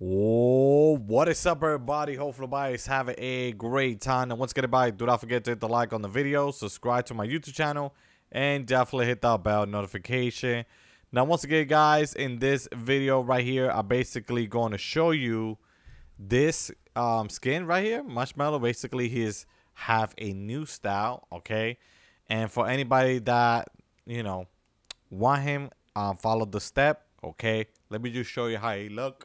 Oh, what is up, everybody? Hopefully everybody is having a great time. And once again, everybody, do not forget to hit the like on the video, subscribe to my YouTube channel, and definitely hit that bell notification. Now, once again, guys, in this video right here, I'm basically going to show you this skin right here. Marshmallow, basically, he's have a new style, okay? And for anybody that, you know, want him, follow the step, okay? Let me just show you how he look.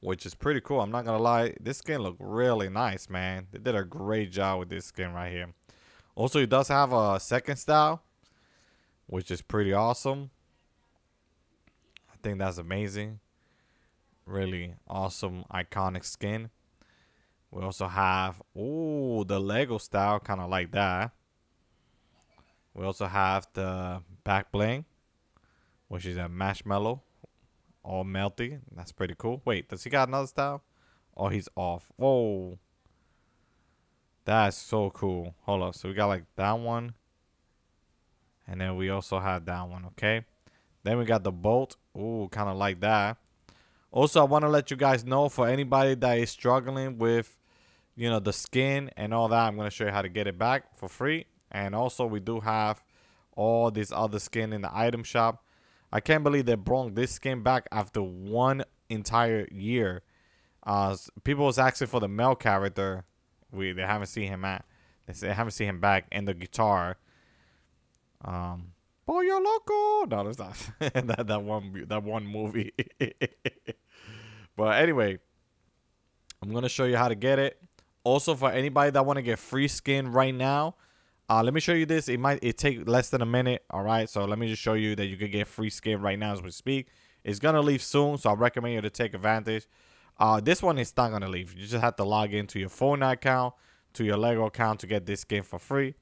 Which is pretty cool. I'm not gonna lie, this skin look really nice, man. They did a great job with this skin right here. Also, he does have a second style, which is pretty awesome. I think that's amazing. Really awesome, iconic skin. We also have, ooh, the Lego style, kind of like that. We also have the back bling, which is a marshmallow. All melty. That's pretty cool. Wait, does he got another style? Oh, he's off. Whoa. That's so cool. Hold up. So we got like that one. And then we also had that one. Okay. Then we got the bolt. Ooh, kind of like that. Also, I want to let you guys know, for anybody that is struggling with, you know, the skin and all that, I'm going to show you how to get it back for free. And also, we do have all this other skin in the item shop. I can't believe they brought this skin back after one entire year. People was asking for the male character. They haven't seen him they haven't seen him back, and the guitar. Pollo Loco. No, that's not that one movie. But anyway, I'm gonna show you how to get it. Also, for anybody that wanna get free skin right now. Let me show you this. It take less than a minute. All right. So let me just show you that you can get free skin right now as we speak. It's going to leave soon. So I recommend you to take advantage. This one is not going to leave. You just have to log into your Fortnite account, to your Lego account to get this skin for free.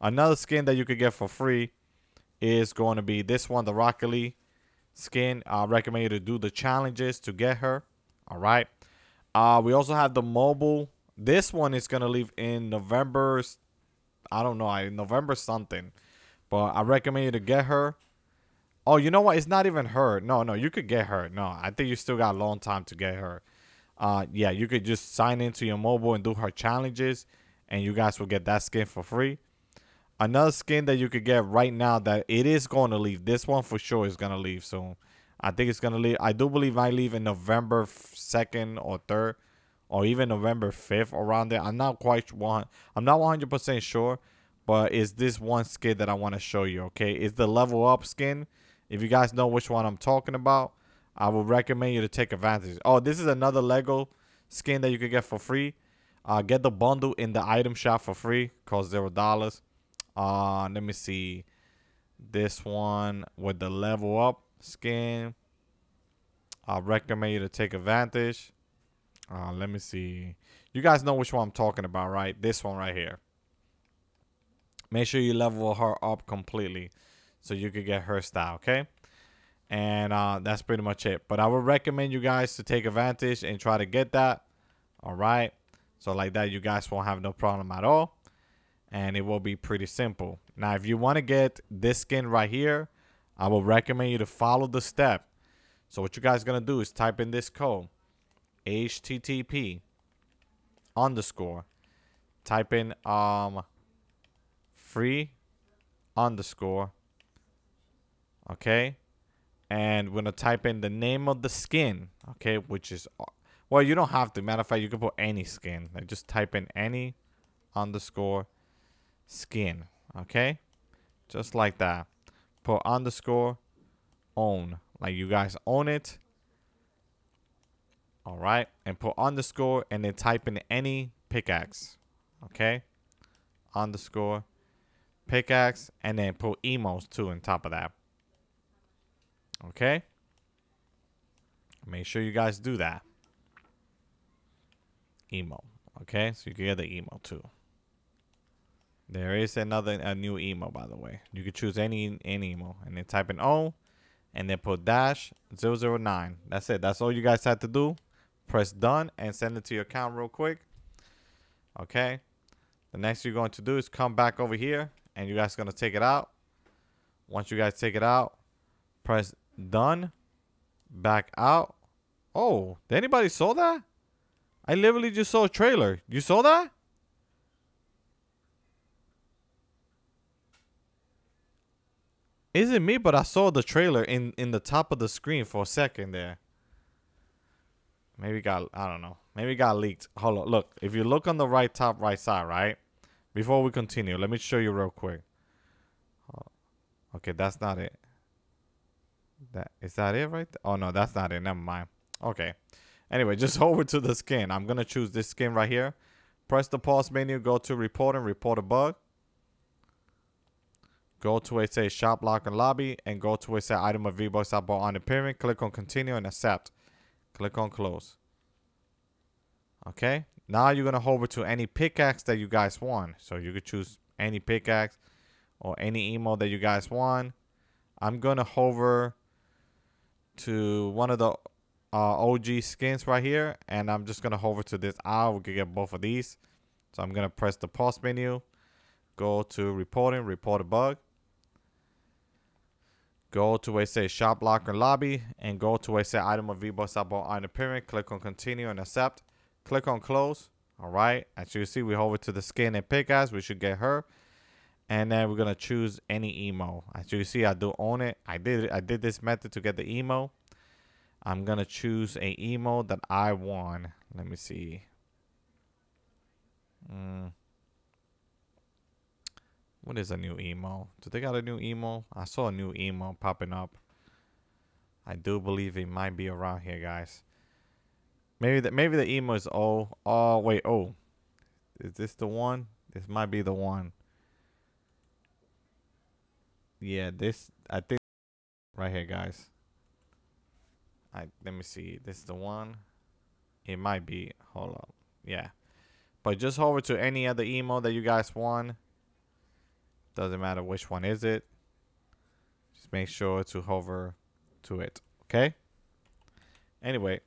Another skin that you could get for free is going to be this one, the Rocket League skin. I recommend you to do the challenges to get her. All right. We also have the mobile. This one is going to leave in November's. I don't know, November something, but I recommend you to get her. Oh, you know what? It's not even her. No, you could get her. No, I think you still got a long time to get her. Yeah, you could just sign into your mobile and do her challenges, and you guys will get that skin for free. Another skin that you could get right now that it is going to leave. This one for sure is going to leave soon. I think it's going to leave. I do believe I leave in November 2nd or 3rd. Or even November 5th, around there. I'm not 100% sure, but it's this one skin that I want to show you. Okay, it's the level up skin. If you guys know which one I'm talking about, I would recommend you to take advantage. Oh, this is another Lego skin that you could get for free. Get the bundle in the item shop for free, cost $0. Let me see this one with the level up skin. I recommend you to take advantage. Let me see. You guys know which one I'm talking about, right? This one right here. Make sure you level her up completely so you could get her style, okay? And that's pretty much it. But I would recommend you guys to take advantage and try to get that. All right. So like that, you guys won't have no problem at all. And it will be pretty simple. Now, if you want to get this skin right here, I will recommend you to follow the step. So what you guys are going to do is type in this code. http:// type in free_, okay, and we're gonna type in the name of the skin, okay, which is, well, you don't have to, matter of fact, you can put any skin, like just type in any underscore skin, okay, just like that, put _own, like you guys own it. All right, and put _ and then type in any pickaxe, okay? _ pickaxe, and then put emotes too on top of that, okay? Make sure you guys do that. Emo, okay? So you can get the emo too. There is a new emo, by the way. You can choose any emo, and then type in O, and then put -009. That's it. That's all you guys have to do. Press done and send it to your account real quick. Okay. The next you're going to do is come back over here, and you guys are going to take it out. Once you guys take it out, press done, back out, Oh, did anybody saw that? I literally just saw a trailer. You saw that? Isn't me, but I saw the trailer in the top of the screen for a second there. Maybe got, I don't know. Maybe got leaked. Hold on, look. If you look on the right top right side, right? Before we continue, let me show you real quick. Okay, that's not it. That is that it right there? Oh no, that's not it. Never mind. Okay. Anyway, just over to the skin. I'm gonna choose this skin right here. Press the pause menu, go to report and report a bug. Go to it say shop lock and lobby and go to it say item of V-Bucks I bought on appearance. Click on continue and accept. Click on close. Okay. Now you're gonna hover to any pickaxe that you guys want. So you could choose any pickaxe or any emote that you guys want. I'm gonna hover to one of the OG skins right here, and I'm just gonna hover to this aisle. We could get both of these. So I'm gonna press the pause menu, go to reporting, report a bug. Go to where it says shop locker lobby and go to where it says item of V-Bucks I bought on appearance. Click on continue and accept. Click on close. All right. As you see, we hover to the skin and pickaxe. We should get her. And then we're going to choose any emote. As you see, I do own it. I did this method to get the emote. I'm going to choose an emote that I want. Let me see. What is a new emote? Do they got a new emote? I saw a new emote popping up. I do believe it might be around here, guys. Maybe the emote is O. Oh, wait, O. Is this the one? This might be the one. Yeah, this, I think, right here, guys. Let me see. This is the one. It might be. Hold up. Yeah. But just hover to any other emote that you guys want. Doesn't matter which one is it. Just make sure to hover to it. Okay? Anyway,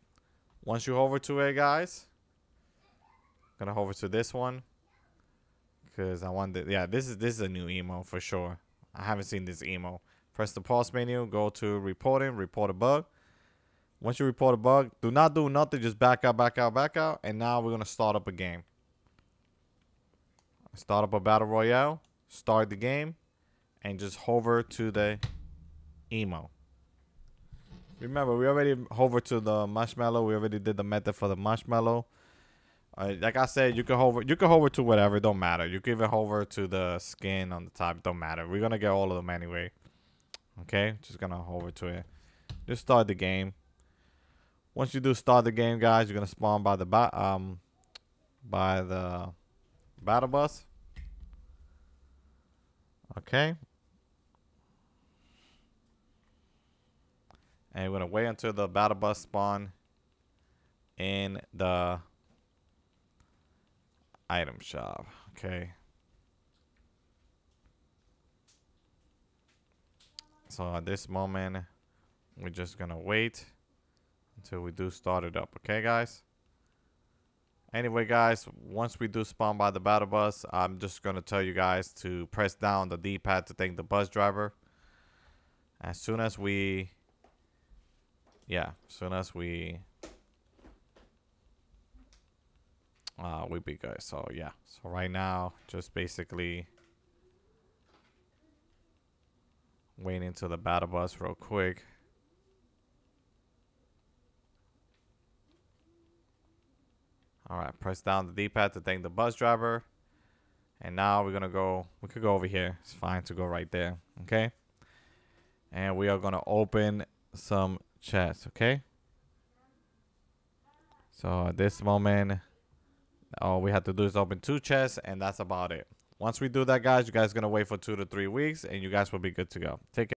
once you hover to it, guys, I'm gonna hover to this one. Cause I want yeah, this is a new emote for sure. I haven't seen this emote. Press the pause menu, go to reporting, report a bug. Once you report a bug, do not do nothing, just back out. And now we're gonna start up a game. Start up a battle royale. Start the game and just hover to the emote. Remember, we already hovered to the marshmallow. We already did the method for the marshmallow. Like I said, you can hover to whatever, don't matter. You can even hover to the skin on the top, don't matter. We're gonna get all of them anyway. Okay, just gonna hover to it. Just start the game. Once you do start the game, guys, you're gonna spawn by the battle bus. Okay. And we're going to wait until the battle bus spawn in the item shop. Okay. So at this moment, we're just going to wait until we do start it up. Okay, guys? Anyway, guys, once we do spawn by the battle bus, I'm just going to tell you guys to press down the D-pad to thank the bus driver. As soon as we... Yeah, as soon as we be good. So, yeah. So, right now, just basically waiting until the battle bus real quick. All right, press down the D-pad to thank the bus driver. And now we're going to go. We could go over here. It's fine to go right there. Okay. And we are going to open some chests. Okay. So at this moment, all we have to do is open 2 chests. And that's about it. Once we do that, guys, you guys are going to wait for 2 to 3 weeks. And you guys will be good to go. Take care.